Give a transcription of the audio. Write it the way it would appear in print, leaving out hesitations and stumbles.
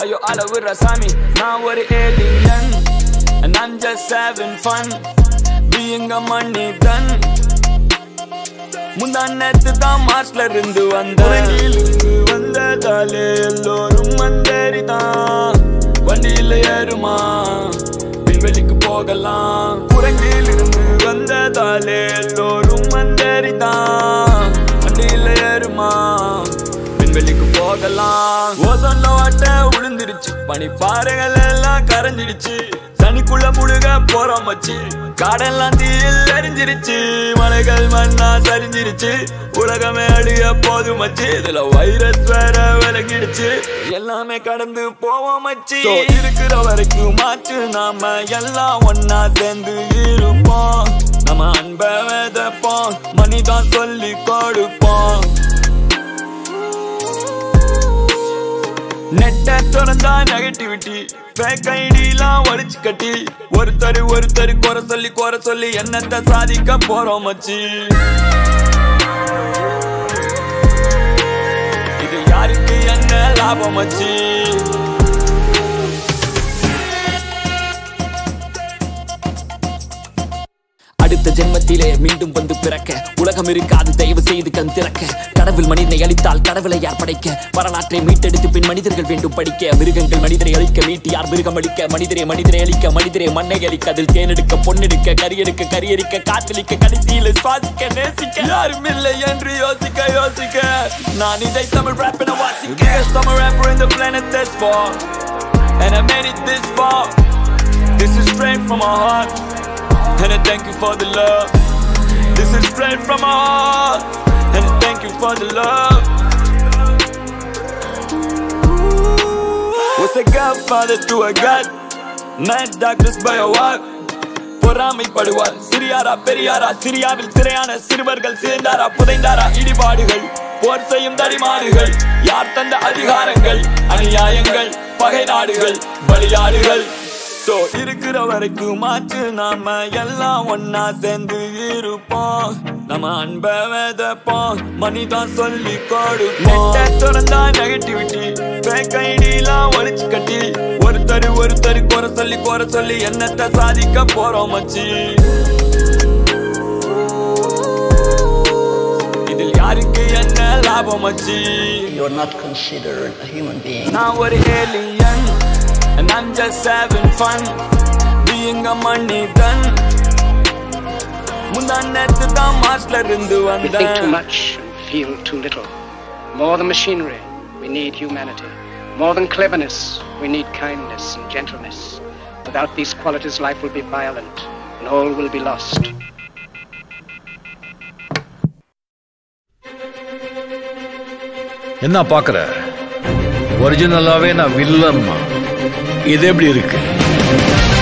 Ayo ala with Rasami, now we're alien. And I'm just having fun, being a money done. Mundan nethu dhaan Marsla irundhu vandha urangilungu vandha kaale ellorum manderi dhaan vandiyil yeruma vinvelikku pogalam urangilungu vandha kaale ellorum manderi dhaan vandiyil yeruma vinvelikku pogalam ozonla vatta ulundiruchu pani paaragal ella karanjiruchu தனிக்குள்ள முழுக போறோம் வச்சு காடெல்லாம் தீயில் எரிஞ்சிருச்சு மலைகள் மண்ணா சரிஞ்சிருச்சு உலகமே அழிய போதும் வச்சு இதுல வைரஸ் வேற விலகிடுச்சு எல்லாமே கடந்து போவோம் வச்சு இருக்கிற வரைக்கும் மாற்று நாம எல்லாம் ஒன்னா சேர்ந்து இருப்போம் நம்ம அன்பை விதைப்போம் மனிதான் சொல்லி கொடுப்போம் நெட்ட துறந்தா negativity fake ID la valichu katti oru tharu kora solli ennatha saadhikka porom machi idu yarukku enna laabam machi அடுத்த ஜென்மத்திலே மீண்டும் வந்து பிறக்க உலகம் இருக்காது தயவு செய்து கண் திறக்க கடவுள் மனிதனை அழித்தால் கடவுளை யார் படைக்க வரலாற்றை மீட்டெடுத்து பின் மனிதர்கள் வேண்டும் படிக்க மிருகங்கள் மனிதரை அழிக்க மீட்டு யார் மிருகம் அழிக்க மனிதரை அழிக்க மனிதரை மண்ணை அழிக்க அதில் தேனெடுக்க பொன்னெடுக்க கரியெடுக்க காற்றளிக்க கடைசியில் சுவாசிக்க நேசிக்க யாரும் இல்லை என்று யோசிக்க நான் இதை தமிழ் rap என வாசிக்க biggest Tamil rapper in the planet this far and I made it this far this is straight from my heart And I thank you for the love This is straight from my heart And I thank you for the love Was a godfather to a god Mad doctors by a walk பொறாமை படுவார் சிறியாரா பெரியாரா சிரியாவில் திரையான சிறுவர்கள் சேர்ந்தாரா புதைந்தாரா இடிபாடுகள் போர் செய்யும் தடிமாடுகள் யார் தந்த அதிகாரங்கள் அநியாயங்கள் பகை நாடுகள் பலியாடுகள் So இருக்கிற வரைக்கும் மாற்று நாம எல்லாம் ஒன்னா சேர்ந்து இருப்போம் நம்ம அன்பை விதைப்போம் மனிதான் சொல்லி கொடுப்போம் துறந்தா நெகட்டிவிட்டி fake ஐடிலாம் ஒளிச்சு கட்டி ஒருத்தர் குறை சொல்லி என்னத்தை சாதிக்க போறோம் மச்சி இதில் யாருக்கு என்ன லாபம் மச்சி You're not considered a human being நான் ஒரு alien And I'm just having fun, being a money done. Mundan nethu dhaan Marsla irundhu vandha. We think too much, feel too little. More than machinery, we need humanity. More than cleverness, we need kindness and gentleness. Without these qualities, life will be violent, and all will be lost. Enna paakra? Originalave na villain ma. This is how it is.